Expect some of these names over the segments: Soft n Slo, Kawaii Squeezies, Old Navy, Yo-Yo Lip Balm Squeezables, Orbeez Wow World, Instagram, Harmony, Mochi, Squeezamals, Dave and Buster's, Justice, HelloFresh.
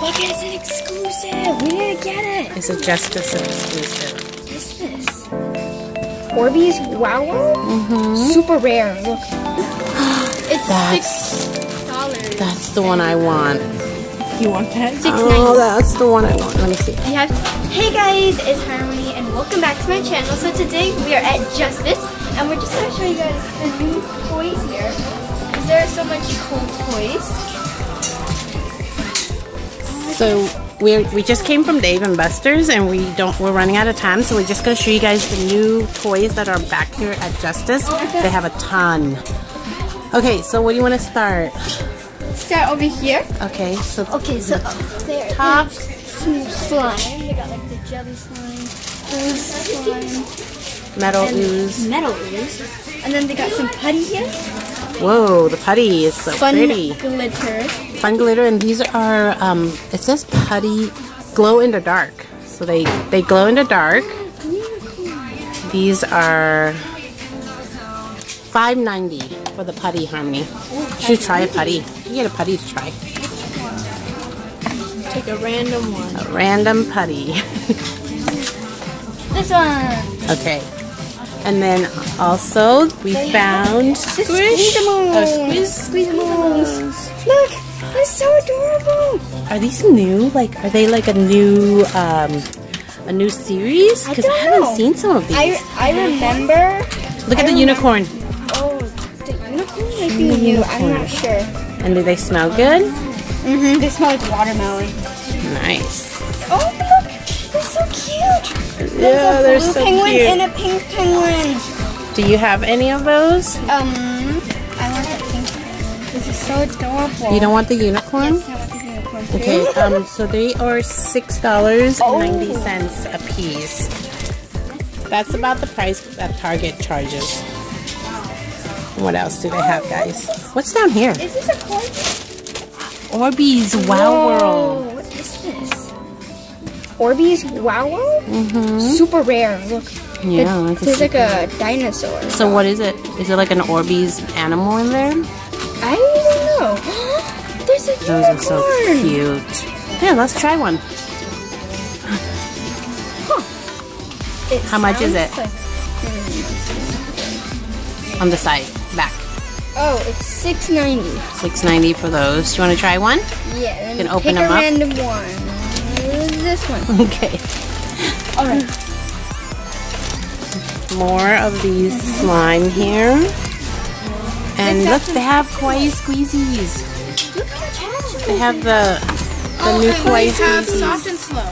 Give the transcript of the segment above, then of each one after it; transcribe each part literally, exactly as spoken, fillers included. Look, it's an exclusive. We need to get it. It's a Justice exclusive. What is this? Orbeez Wow World? Mm-hmm. Super rare. Look. It's that's, six dollars. That's the one I want. You want that? six dollars. Oh, that's the one I want. Let me see. We have, hey guys, it's Harmony and welcome back to my channel. So today we are at Justice and we're just going to show you guys the new toys here. There are so much cool toys. So we we just came from Dave and Buster's and we don't we're running out of time, so we're just gonna show you guys the new toys that are back here at Justice. Oh, okay. They have a ton. Okay, so what do you want to start? Start over here. Okay, so okay, so up there. Top slime. They got like the jelly slime, ooze slime, metal and ooze, metal ooze, and then they got some putty here. Whoa, the putty is so fun pretty. Glitter. Fun glitter, and these are, um, it says putty glow in the dark. So they, they glow in the dark. These are five ninety for the putty, Harmony. You should try a putty. You can get a putty to try. Take a random one. A random putty. This one. Okay. And then also we they found Squeezamals. Oh, squeeze Squeezamals. Look, they're so adorable. Are these new? Like, are they like a new, um, a new series? Because I, I haven't know. seen some of these. I I remember. Look I at the remember. unicorn. Oh, the unicorn might be unicorn. new. I'm not sure. And do they smell good? Mm-hmm. They smell like watermelon. Nice. Oh, look, they're so cute. Yeah, there's a blue so penguin cute. and a pink penguin. Do you have any of those? Um, I want that pink one. This is so adorable. You don't want the unicorn? Yes, I want the unicorn too. Okay, um, so they are six dollars and ninety cents oh. a piece. That's about the price that Target charges. What else do they have, guys? What's down here? Is this a corn? Orbeez Wow World. What is this? Orbeez Wow World? Mm-hmm. Super rare. Look. Yeah. It, there's like a dinosaur. So what is it? Is it like an Orbeez animal in there? I don't know. There's a unicorn. Those are so cute. Yeah, let's try one. Huh. It How much is it? Like... On the side, back. Oh, it's six ninety. six ninety for those. You want to try one? Yeah. You can open them up. Pick a random one. This one. Okay. All right. More of these mm-hmm. slime here. And look, they have Kawaii Squeezies. They have the the oh, new Kawaii Squeezies. Soft and slow.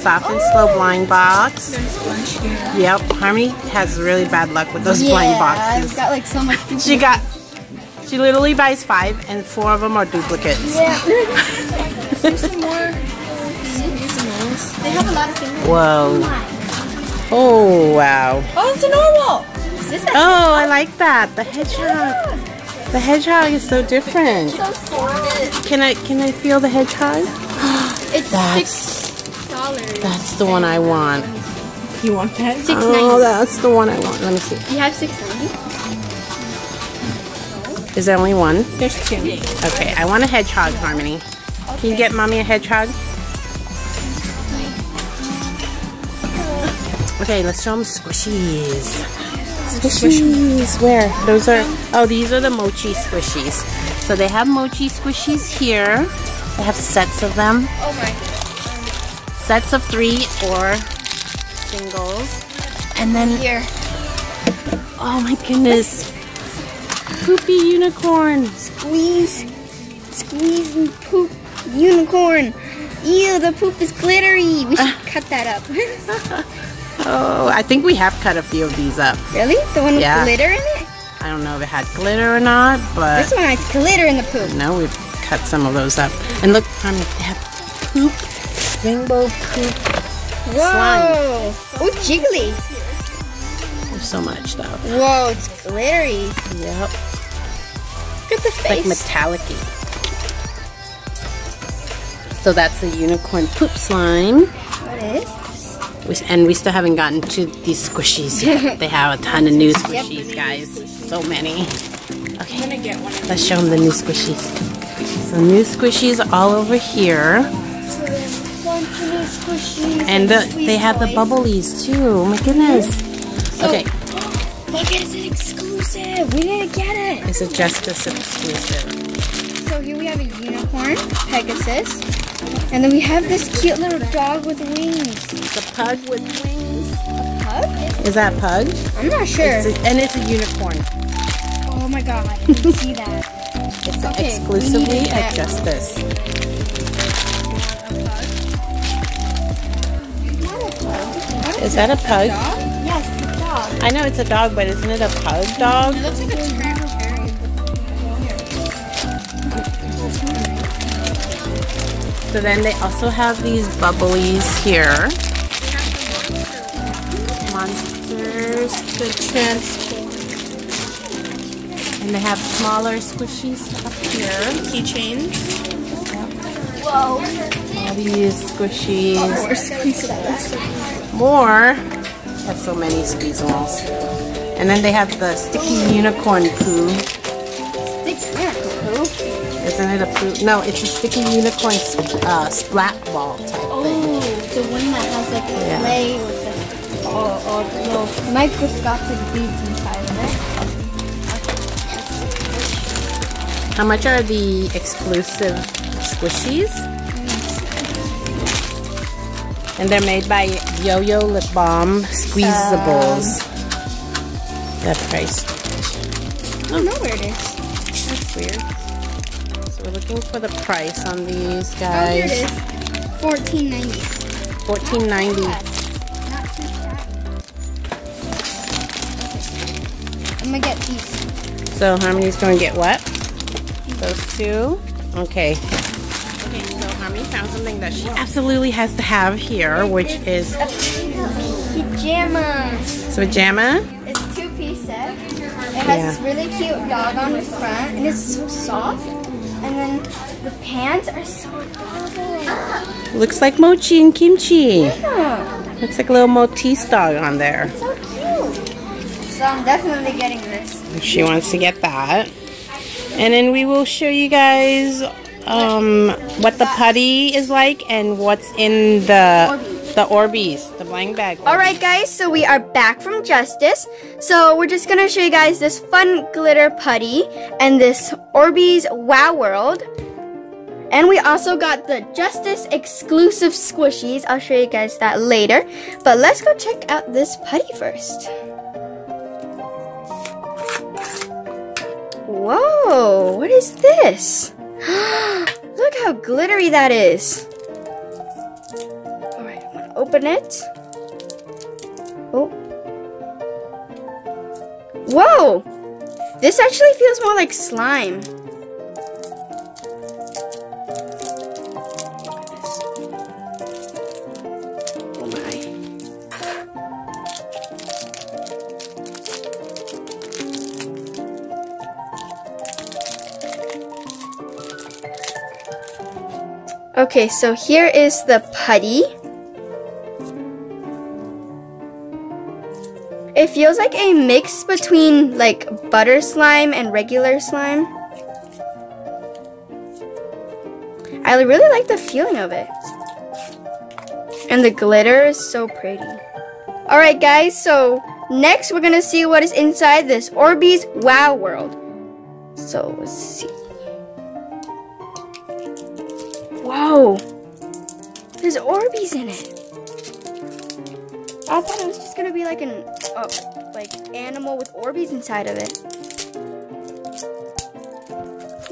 Soft and oh. slow blind box. Yep. Harmony has really bad luck with those yeah, blind boxes. I've got like so much. She got. She literally buys five, and four of them are duplicates. Yeah. There's some more. They have a lot of things. Whoa. Oh, wow. Oh, it's a normal. Is that oh, I like that. The hedgehog. Yeah. The hedgehog is so different. So soft. Can I can I feel the hedgehog? It's that's, six dollars. That's the one I want. You want that? Six ninety. Oh, that's the one I want. Let me see. You have six ninety. Is there only one? There's two. Okay, I want a hedgehog, Harmony. Okay. Can you get mommy a hedgehog? Okay, let's show them squishies. Squishies, where? Those are, oh, these are the Mochi squishies. So they have Mochi squishies here. They have sets of them. Oh my. Sets of three or singles. And then here. Oh my goodness. Poopy unicorn. Squeeze. Squeeze and poop unicorn. Ew, the poop is glittery. We should cut that up. Oh, I think we have cut a few of these up. Really? The one with yeah. glitter in it? I don't know if it had glitter or not, but... This one has glitter in the poop. No, we've cut some of those up. And look, Harmony, they have poop, rainbow poop, Whoa! slime. Oh, jiggly. There's so much stuff. Whoa, it's glittery. Yep. Look at the face. It's like metallic-y. So that's the unicorn poop slime. What is? We, and we still haven't gotten to these squishies yet. They have a ton of new squishies, guys. So many. Okay, let's show them the new squishies. So new squishies all over here. So there's a bunch of new squishies. And, and the, the they have toys. The bubblies too. Oh my goodness. So, okay. Look, it's an exclusive. We didn't get it. It's a Justice exclusive. So here we have a unicorn, Pegasus. And then we have this cute little dog with wings. The pug with wings. A pug? Is that pug? I'm not sure. It's a, and it's a unicorn. Oh my god, I can see that. It's okay, exclusively at Justice. You want a pug? Is that a pug? Yes, it's a dog. I know it's a dog, but isn't it a pug dog? It looks like a trapper parrot. So then they also have these bubblies here. Monsters could transform. And they have smaller squishies up here. Keychains. Yep. Whoa. All these squishies. Oh, more Squeezamals. More. They have so many Squeezamals. And then they have the sticky unicorn poo. Sticky unicorn poo? Isn't it a poo? No, it's a sticky unicorn uh, splat ball type oh, thing. Oh, the one that has like a clay with the or little microscopic beads inside of it. How much are the exclusive squishies? Mm. And they're made by Yo-Yo Lip Balm Squeezables. Um, that price. I don't know where it is. That's weird. So we're looking for the price on these guys. Oh, here it is. fourteen ninety. fourteen ninety. Not too bad. I'm gonna get these. So Harmony's gonna get what? Those two. Okay. Okay, so Harmony found something that she absolutely has to have here, which is a pajama. It's a pajama. It's a two-piece set. It has yeah. this really cute dog on the front, and it's so soft. And then the pants are so adorable. Looks like Mochi and Kimchi. Yeah. Looks like a little Maltese dog on there. It's so cute. So I'm definitely getting this. She wants to get that. And then we will show you guys um, what the putty is like and what's in the Orbeez. the Orbeez, the blind bag. Orbeez. All right, guys. So we are back from Justice. So we're just gonna show you guys this fun glitter putty and this Orbeez Wow World. And we also got the Justice exclusive squishies. I'll show you guys that later. But let's go check out this putty first. Whoa, what is this? Look how glittery that is. Alright, I'm gonna open it. Oh. Whoa! This actually feels more like slime. Okay, so here is the putty. It feels like a mix between like butter slime and regular slime. I really like the feeling of it. And the glitter is so pretty. Alright guys, so next we're gonna see what is inside this Orbeez Wow World. So let's see. Whoa, there's Orbeez in it. I thought it was just gonna be like an uh, like animal with Orbeez inside of it.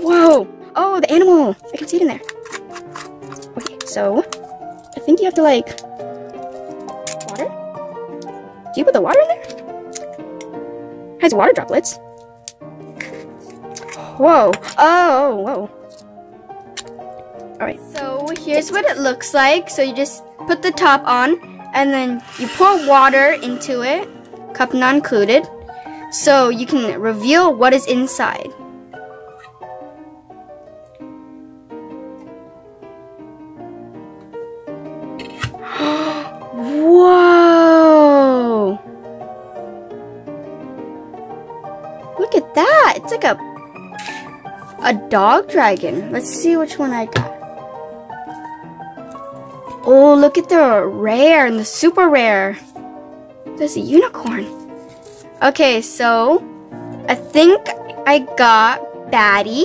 Whoa, oh, the animal, I can see it in there. Okay, so I think you have to like, water? Do you put the water in there? It has water droplets. Whoa, oh, whoa. Alright, so here's what it looks like. So you just put the top on and then you pour water into it, cup not included, so you can reveal what is inside. Whoa! Look at that! It's like a a dog dragon. Let's see which one I got. Oh, look at the rare and the super rare. There's a unicorn. Okay, so I think I got Batty,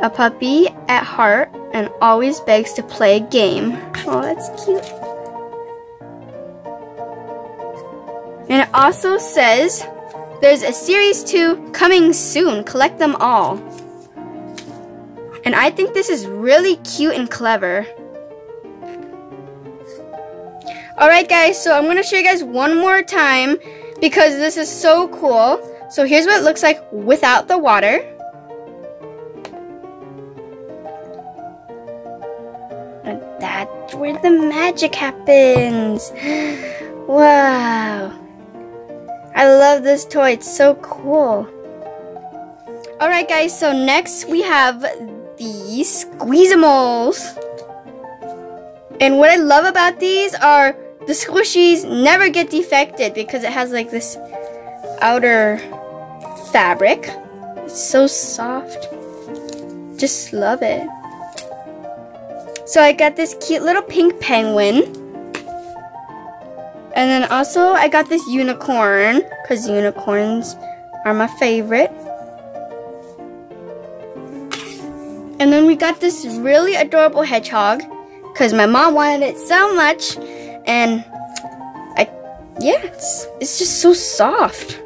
a puppy at heart and always begs to play a game. Oh, that's cute. And it also says there's a series two coming soon. Collect them all. And I think this is really cute and clever. Alright guys, so I'm going to show you guys one more time because this is so cool. So here's what it looks like without the water. And that's where the magic happens. Wow. I love this toy. It's so cool. Alright guys, so next we have these Squeezamals. And what I love about these are the squishies never get defected because it has like this outer fabric. It's so soft. Just love it. So I got this cute little pink penguin. And then also I got this unicorn because unicorns are my favorite. And then we got this really adorable hedgehog. Because my mom wanted it so much, and I, yeah, it's, it's just so soft.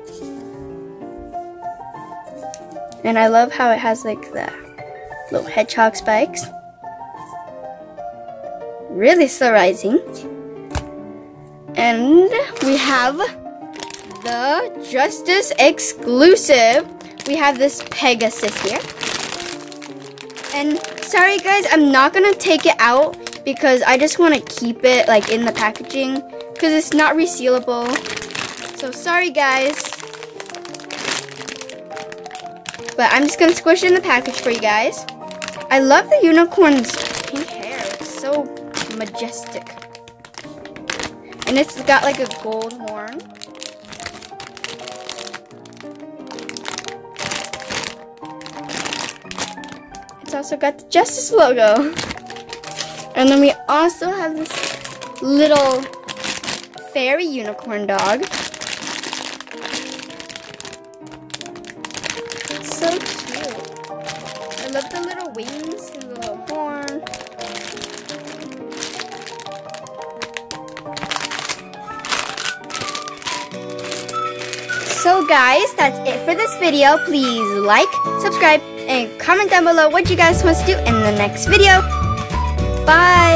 And I love how it has like the little hedgehog spikes. Really surprising. And we have the Justice exclusive. We have this Pegasus here. And sorry guys, I'm not gonna take it out. Because I just want to keep it like in the packaging because it's not resealable. So sorry guys. But I'm just going to squish it in the package for you guys. I love the unicorn's pink hair. It's so majestic. And it's got like a gold horn. It's also got the Justice logo. And then we also have this little fairy unicorn dog. It's so cute. I love the little wings and the little horn. So guys, that's it for this video. Please like, subscribe, and comment down below what you guys want to do in the next video. Bye!